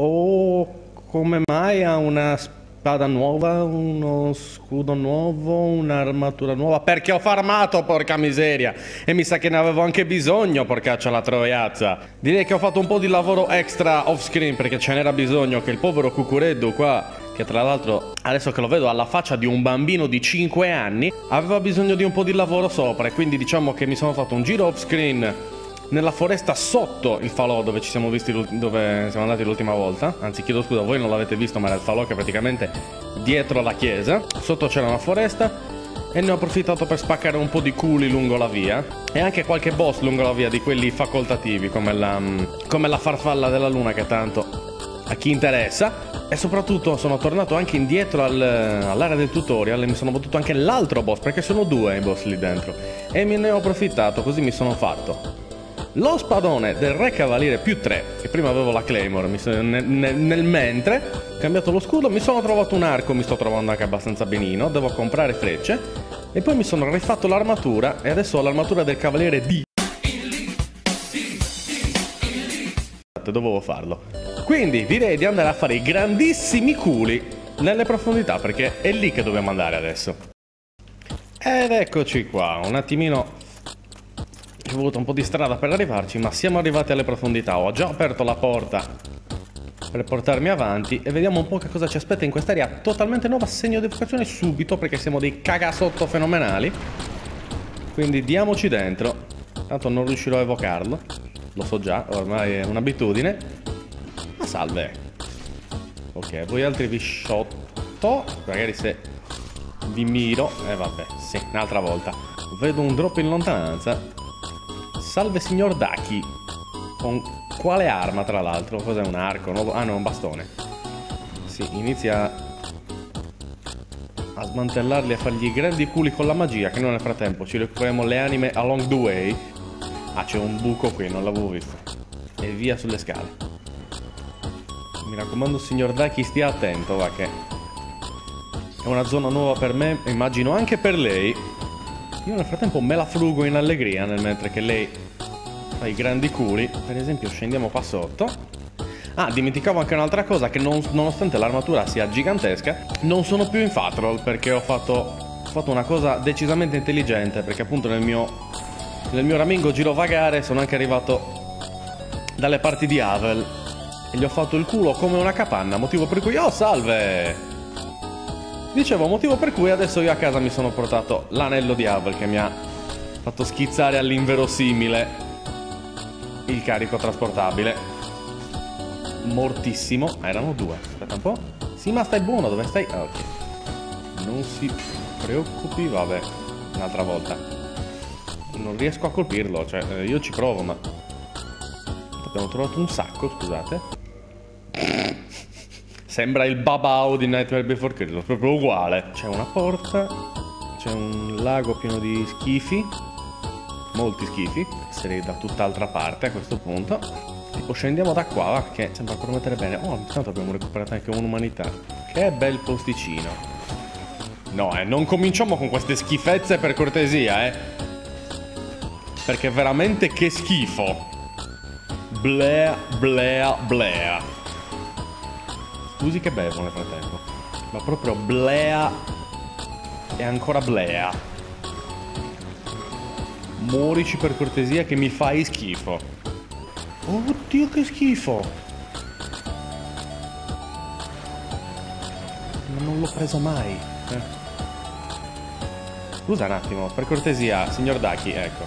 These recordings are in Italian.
Oh, come mai ha una spada nuova, uno scudo nuovo, un'armatura nuova? Perché ho farmato, porca miseria! E mi sa che ne avevo anche bisogno, porcaccia la troiazza. Direi che ho fatto un po' di lavoro extra off screen, perché ce n'era bisogno, che il povero Cuccureddu qua, che tra l'altro adesso che lo vedo alla faccia di un bambino di 5 anni, aveva bisogno di un po' di lavoro sopra, e quindi diciamo che mi sono fatto un giro off screen nella foresta sotto il falò dove ci siamo visti, dove siamo andati l'ultima volta. Anzi, chiedo scusa, voi non l'avete visto, ma era il falò che è praticamente dietro la chiesa. Sotto c'era una foresta e ne ho approfittato per spaccare un po' di culi lungo la via, e anche qualche boss lungo la via, di quelli facoltativi, come la farfalla della luna, che tanto a chi interessa. E soprattutto sono tornato anche indietro all'area del tutorial e mi sono battuto anche l'altro boss, perché sono due i boss lì dentro, e me ne ho approfittato, così mi sono fatto lo spadone del re cavaliere +3, che prima avevo la claymore. Nel mentre, cambiato lo scudo, mi sono trovato un arco, mi sto trovando anche abbastanza benino, devo comprare frecce, e poi mi sono rifatto l'armatura, e adesso ho l'armatura del cavaliere D. Dovevo farlo. Quindi direi di andare a fare i grandissimi culi nelle profondità, perché è lì che dobbiamo andare adesso. Ed eccoci qua, un attimino ci è voluto un po' di strada per arrivarci, ma siamo arrivati alle profondità. Ho già aperto la porta per portarmi avanti e vediamo un po' che cosa ci aspetta in quest'area totalmente nuova. Segno di vocazione subito, perché siamo dei cagasotto fenomenali. Quindi diamoci dentro, tanto non riuscirò a evocarlo, lo so già, ormai è un'abitudine. Salve. Ok, voi altri vi shotto. Magari se vi miro. Vabbè, sì, un'altra volta. Vedo un drop in lontananza. Salve signor Daki. Con quale arma, tra l'altro? Cos'è, un arco? Ah no, un bastone. Sì, inizia a smantellarli, a fargli grandi culi con la magia, che noi nel frattempo ci recuperiamo le anime along the way. Ah, c'è un buco qui, non l'avevo visto. E via sulle scale. Mi raccomando, signor Daki, stia attento, va, che è una zona nuova per me, immagino anche per lei. Io nel frattempo me la frugo in allegria, nel mentre che lei fa i grandi culi. Per esempio scendiamo qua sotto. Ah, dimenticavo anche un'altra cosa, che nonostante l'armatura sia gigantesca, non sono più in fatroll, perché ho fatto una cosa decisamente intelligente, perché appunto nel mio ramingo girovagare sono anche arrivato dalle parti di Havel e gli ho fatto il culo come una capanna, motivo per cui... Oh, salve! Dicevo, motivo per cui adesso io a casa mi sono portato l'anello di Havel, che mi ha fatto schizzare all'inverosimile il carico trasportabile. Mortissimo. Ah, erano due. Aspetta un po'. Sì, ma stai buono, dove stai? Ah, ok. Non si preoccupi, vabbè. Un'altra volta. Non riesco a colpirlo, cioè, io ci provo, ma... Abbiamo trovato un sacco, scusate. Sembra il babao di Nightmare Before Christmas, proprio uguale. C'è una porta, c'è un lago pieno di schifi, molti schifi, sarei da tutt'altra parte a questo punto. Tipo scendiamo da qua, va, che sembra promettere bene. Oh, intanto abbiamo recuperato anche un'umanità. Che bel posticino. No, non cominciamo con queste schifezze, per cortesia, perché veramente che schifo. Blea, blea, blea. Scusi che bevo nel frattempo, ma proprio blea e ancora blea. Morici per cortesia, che mi fai schifo. Oddio che schifo. Ma non l'ho preso mai, Scusa un attimo, per cortesia, signor Daki, ecco.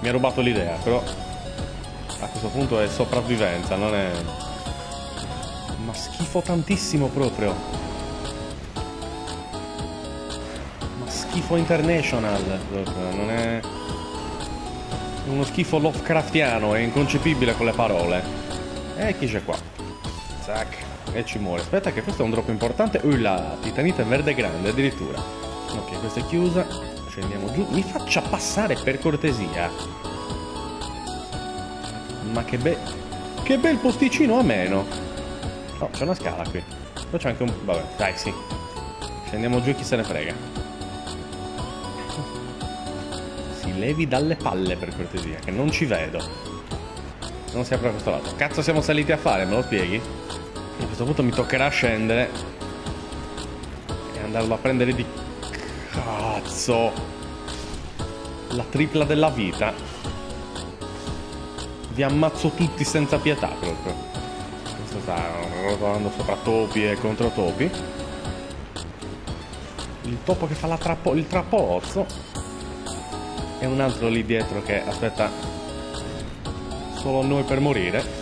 Mi ha rubato l'idea, però... A questo punto è sopravvivenza, non è... Ma schifo tantissimo proprio. Ma schifo international, proprio. Non è... Uno schifo Lovecraftiano, è inconcepibile con le parole. E chi c'è qua? Zac. E ci muore. Aspetta che questo è un drop importante. La titanite verde grande addirittura. Ok, questa è chiusa. Scendiamo giù. Mi faccia passare, per cortesia. Ma che bel posticino ameno. Oh, c'è una scala qui. Poi c'è anche un... Vabbè, dai, sì. Scendiamo giù, chi se ne frega. Si levi dalle palle, per cortesia, che non ci vedo. Non si apre da questo lato. Cazzo siamo saliti a fare, me lo spieghi? A questo punto mi toccherà scendere e andarlo a prendere di cazzo. La tripla della vita. Vi ammazzo tutti senza pietà proprio. Questo sta rotolando sopra topi e contro topi. Il topo che fa la il trapolozzo. E un altro lì dietro che aspetta solo noi per morire.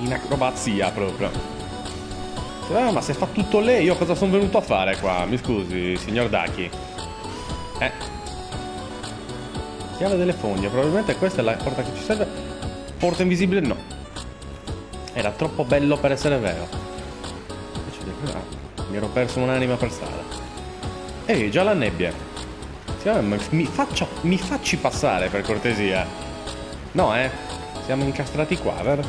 In acrobazia proprio. Ma se fa tutto lei, io cosa sono venuto a fare qua? Mi scusi, signor Daki. Chiave delle foglie. Probabilmente questa è la porta che ci serve. Porta invisibile no. Era troppo bello per essere vero. Mi ero perso un'anima per strada. Ehi, già la nebbia. Mi facci passare per cortesia. No, siamo incastrati qua, vero?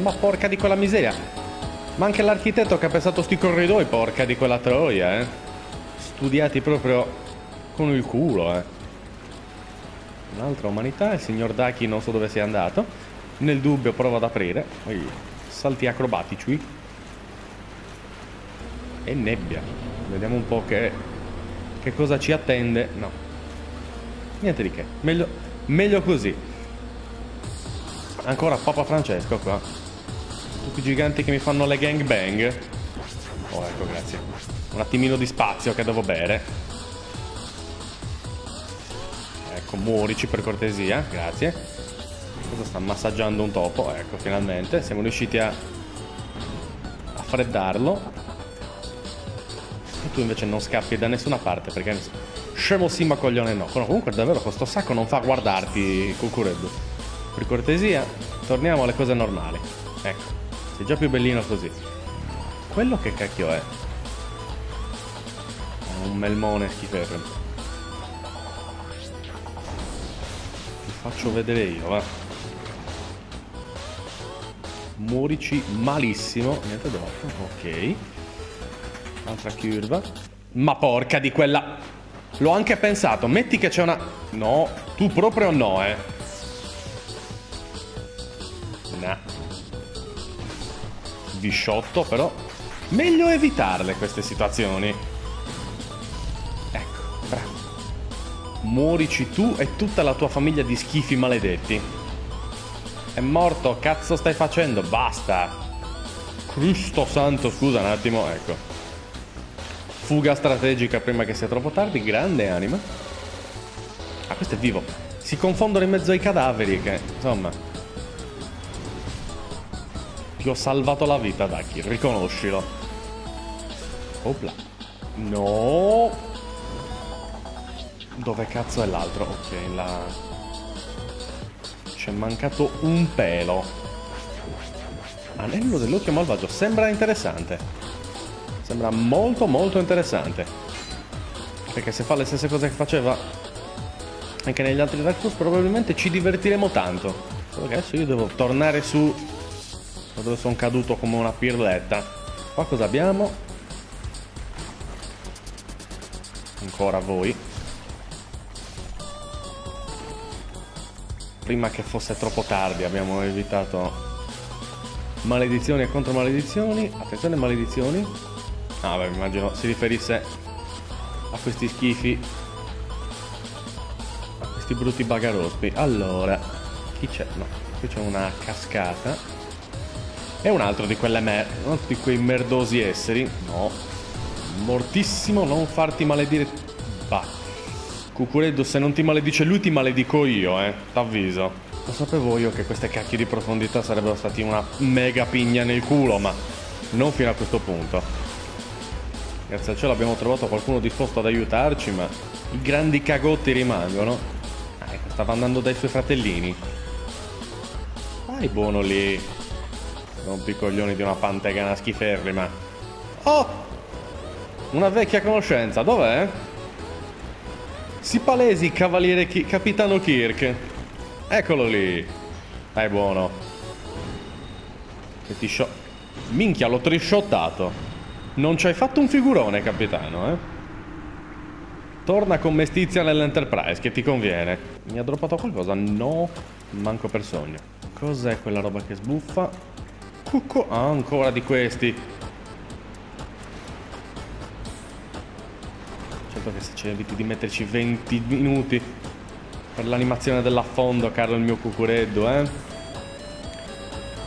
Ma porca di quella miseria. Ma anche l'architetto che ha pensato sti corridoi, porca di quella troia, studiati proprio con il culo, Un'altra umanità. Il signor Daki non so dove sia andato. Nel dubbio provo ad aprire. Salti acrobatici. E nebbia. Vediamo un po' che cosa ci attende. No, niente di che. Meglio così. Ancora Papa Francesco qua. Tutti i giganti che mi fanno le gangbang. Oh, ecco, grazie. Un attimino di spazio che devo bere. Ecco, muorici per cortesia, grazie. Cosa sta massaggiando un topo? Ecco, finalmente siamo riusciti a freddarlo. E tu invece non scappi da nessuna parte perché scemo sì ma coglione no. Però comunque davvero questo sacco non fa guardarti, Cuccureddu. Per cortesia, torniamo alle cose normali. Ecco. Sei già più bellino così. Quello che cacchio è? Un melmone schifoso. Ti faccio vedere io, va. Muorici malissimo. Niente dopo. Ok. Altra curva. Ma porca di quella. L'ho anche pensato. Metti che c'è una. No. Tu proprio no, Nah. Sciotto, però meglio evitarle queste situazioni. Ecco, bravo. Muorici tu e tutta la tua famiglia di schifi maledetti. È morto, cazzo stai facendo? Basta. Cristo santo, scusa un attimo, ecco. Fuga strategica prima che sia troppo tardi, grande anima. Ah, questo è vivo. Si confondono in mezzo ai cadaveri che, insomma... Ti ho salvato la vita, Daki, riconoscilo. Opla. No. Dove cazzo è l'altro? Ok, là. C'è mancato un pelo. Anello dell'occhio malvagio. Sembra interessante. Sembra molto molto interessante. Perché se fa le stesse cose che faceva anche negli altri Dark Souls, probabilmente ci divertiremo tanto. Solo che adesso io devo tornare su... dove sono caduto come una pirletta. Qua cosa abbiamo? Ancora voi. Prima che fosse troppo tardi abbiamo evitato maledizioni e contromaledizioni. Attenzione maledizioni. Ah beh, immagino si riferisse a questi schifi, a questi brutti bagarospi. Allora, chi c'è? No, qui c'è una cascata. E un altro di quelle di quei merdosi esseri. No. Mortissimo, non farti maledire. Bah. Cuccureddu, se non ti maledice lui, ti maledico io, T'avviso. Lo sapevo io che queste cacchie di profondità sarebbero stati una mega pigna nel culo, ma non fino a questo punto. Grazie al cielo abbiamo trovato qualcuno disposto ad aiutarci, ma i grandi cagotti rimangono. Ah, ecco, stava andando dai suoi fratellini. Vai buono lì. Rompi coglioni di una pantegana schiferrima. Oh! Una vecchia conoscenza, dov'è? Si palesi, cavaliere capitano Kirk. Eccolo lì. Dai, buono. Che ti minchia, l'ho trisciottato. Non ci hai fatto un figurone, capitano, Torna con mestizia nell'Enterprise, che ti conviene. Mi ha droppato qualcosa? No, manco per sogno. Cos'è quella roba che sbuffa? Cucco. Ah, ancora di questi. Certo che se ci eviti di metterci 20 minuti per l'animazione dell'affondo, caro il mio Cuccureddu, eh?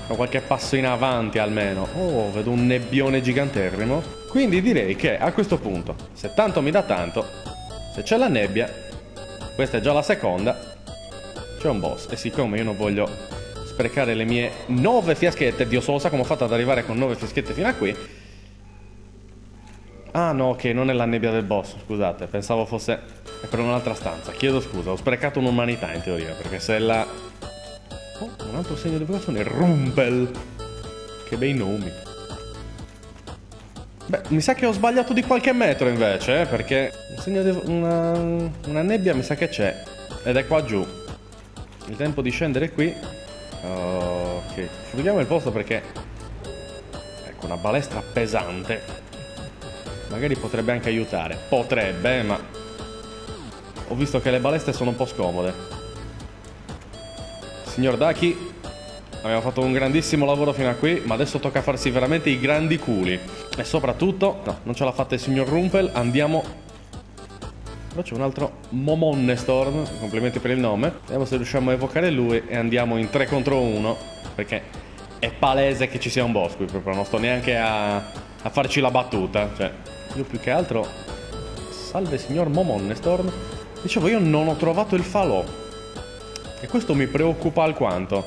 Qualche passo in avanti almeno. Oh, vedo un nebbione giganterrimo. Quindi direi che a questo punto, se tanto mi dà tanto, se c'è la nebbia, questa è già la seconda, c'è un boss. E siccome io non voglio sprecare le mie 9 fiaschette, Dio solo sa come ho fatto ad arrivare con 9 fiaschette fino a qui. Ah no, ok, non è la nebbia del boss, scusate, pensavo fosse per un'altra stanza. Chiedo scusa, ho sprecato un'umanità in teoria, perché se la... Oh, un altro segno di vocazione, Rumpel. Che bei nomi. Beh, mi sa che ho sbagliato di qualche metro invece, perché un segno di una nebbia mi sa che c'è. Ed è qua giù. Il tempo di scendere qui. Ok, frughiamo il posto perché... Ecco, una balestra pesante. Magari potrebbe anche aiutare. Potrebbe, ma... Ho visto che le balestre sono un po' scomode. Signor Daki, abbiamo fatto un grandissimo lavoro fino a qui, ma adesso tocca farsi veramente i grandi culi. E soprattutto, no, non ce l'ha fatta il signor Rumpel, andiamo... Però c'è un altro Momonne Storm, complimenti per il nome. Vediamo se riusciamo a evocare lui e andiamo in 3 contro 1, perché è palese che ci sia un boss qui, proprio non sto neanche a farci la battuta. Cioè, io più che altro... Salve signor Momonne Storm. Dicevo, io non ho trovato il falò. E questo mi preoccupa alquanto,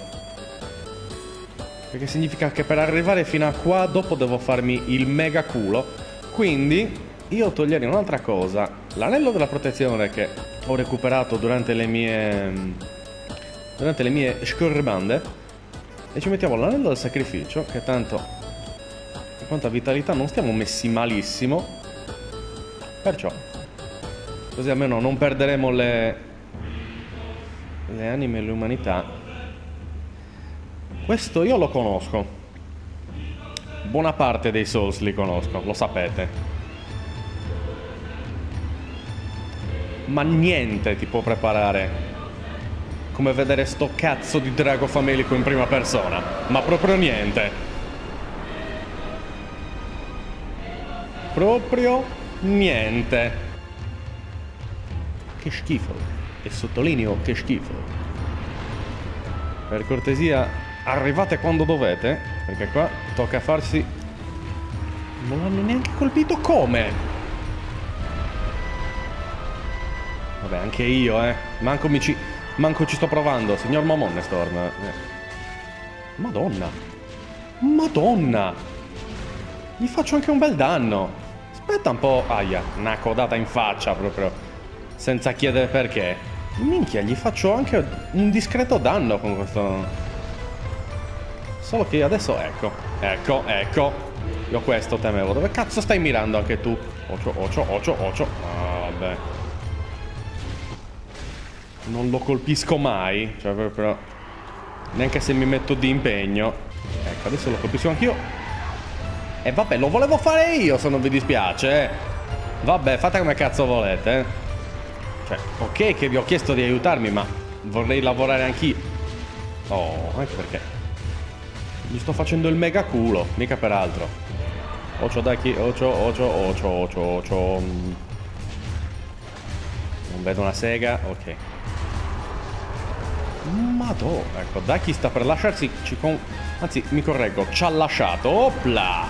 perché significa che per arrivare fino a qua dopo devo farmi il mega culo. Quindi io toglierei un'altra cosa, l'anello della protezione che ho recuperato durante le mie scorbande, e ci mettiamo l'anello del sacrificio, che tanto per quanto a vitalità non stiamo messi malissimo, perciò così almeno non perderemo le anime e l'umanità. Questo io lo conosco, buona parte dei Souls li conosco, lo sapete, ma niente ti può preparare come vedere sto cazzo di drago famelico in prima persona, ma proprio niente, proprio niente. Che schifo. E sottolineo che schifo. Per cortesia, arrivate quando dovete, perché qua tocca farsi... Non l'hanno neanche colpito, come? Vabbè, anche io, eh. Manco ci sto provando, signor Momonne Storm. Madonna. Madonna. Gli faccio anche un bel danno. Aspetta un po'. Aia, una codata in faccia proprio. Senza chiedere perché. Minchia, gli faccio anche un discreto danno con questo. Solo che adesso, ecco. Io questo temevo. Dove cazzo stai mirando anche tu? Ocio. Ah, vabbè. Non lo colpisco mai. Cioè, proprio... Neanche se mi metto di impegno. Ecco, adesso lo colpisco anch'io. E vabbè, lo volevo fare io, se non vi dispiace. Vabbè, fate come cazzo volete, eh. Ok che vi ho chiesto di aiutarmi, ma vorrei lavorare anch'io. Oh, anche perché gli sto facendo il mega culo, mica peraltro. Ocio Daki, ocio. Non vedo una sega, ok. Madò, ecco, Daki sta per lasciarsi, anzi, mi correggo, ci ha lasciato. Opla!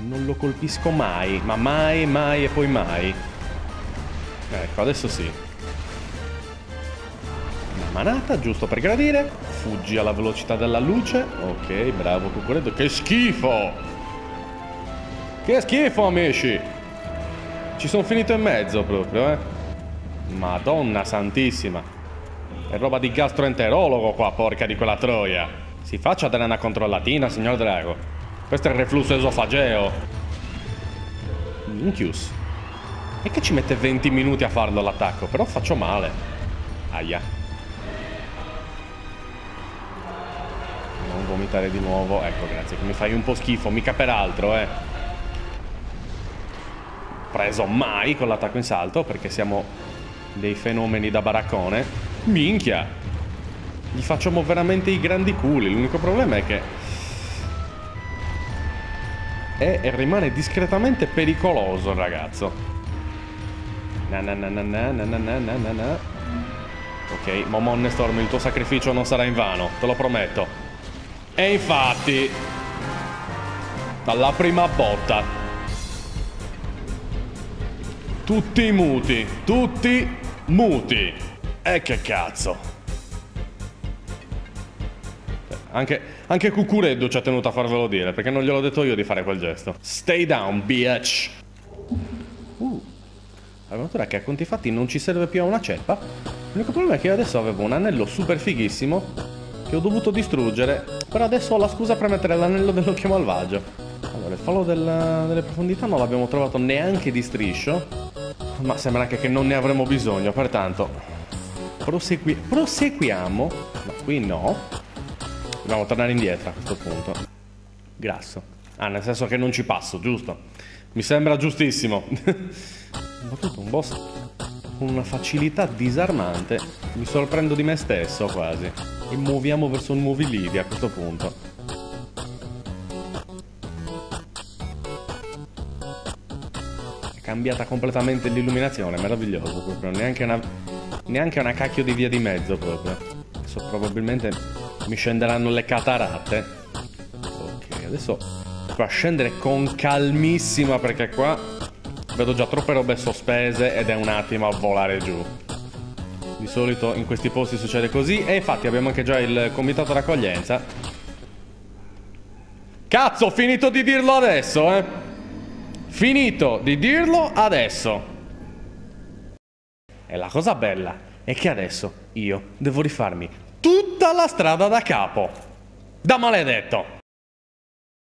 Non lo colpisco mai, ma mai, mai e poi mai. Ecco, adesso sì. Una manata, giusto per gradire. Fuggi alla velocità della luce. Ok, bravo Cuccureddu. Che schifo! Che schifo, amici! Ci sono finito in mezzo proprio, eh. Madonna santissima. È roba di gastroenterologo qua, porca di quella troia. Si faccia dare una controllatina, signor drago. Questo è il reflusso esofageo. Minchius. E che ci mette 20 minuti a farlo l'attacco, però faccio male. Aia. Non vomitare di nuovo. Ecco, grazie, che mi fai un po' schifo, mica peraltro, eh. Preso mai con l'attacco in salto, perché siamo dei fenomeni da baraccone. Minchia. Gli facciamo veramente i grandi culi. L'unico problema è che rimane discretamente pericoloso il ragazzo. Ok, Momon e Storm, il tuo sacrificio non sarà in vano, te lo prometto. E infatti, dalla prima botta, tutti muti, tutti muti. E che cazzo. Anche Cuccureddu ci ha tenuto a farvelo dire, perché non gliel'ho detto io di fare quel gesto. Stay down, bitch. L'armatura che a conti fatti non ci serve più a una ceppa. L'unico problema è che io adesso avevo un anello super fighissimo che ho dovuto distruggere, però adesso ho la scusa per mettere l'anello dell'occhio malvagio. Allora, il fallo delle profondità non l'abbiamo trovato neanche di striscio, ma sembra anche che non ne avremo bisogno, pertanto proseguiamo. Ma qui no, dobbiamo tornare indietro a questo punto. Grasso. Ah, nel senso che non ci passo, giusto? Mi sembra giustissimo. Ho tutto un boss con una facilità disarmante. Mi sorprendo di me stesso quasi. E muoviamo verso nuovi lidi a questo punto. È cambiata completamente l'illuminazione, meraviglioso proprio. Neanche una cacchio di via di mezzo proprio. Adesso probabilmente mi scenderanno le cataratte. Ok, adesso va a scendere con calmissima, perché qua vedo già troppe robe sospese ed è un attimo a volare giù. Di solito in questi posti succede così. E infatti abbiamo anche già il comitato d'accoglienza. Cazzo, ho finito di dirlo adesso, eh. Finito di dirlo adesso. E la cosa bella è che adesso io devo rifarmi tutta la strada da capo. Da maledetto.